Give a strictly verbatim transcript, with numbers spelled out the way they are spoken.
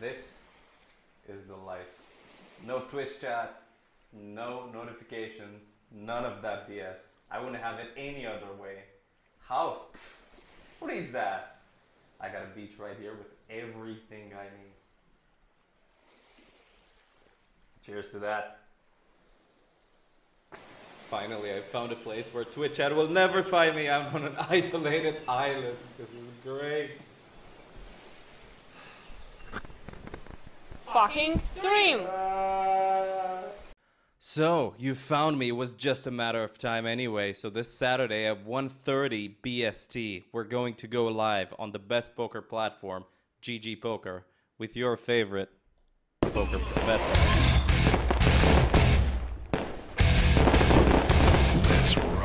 this is the life. No Twitch chat, no notifications, none of that B S. I wouldn't have it any other way. House, pfft, who needs that? I got a beach right here with everything I need. Cheers to that. Finally, I found a place where Twitch chat will never find me. I'm on an isolated island. This is great. Fucking stream! Uh... So, you found me. It was just a matter of time anyway. So this Saturday at one thirty B S T, we're going to go live on the best poker platform, G G Poker, with your favorite poker professor. That's right.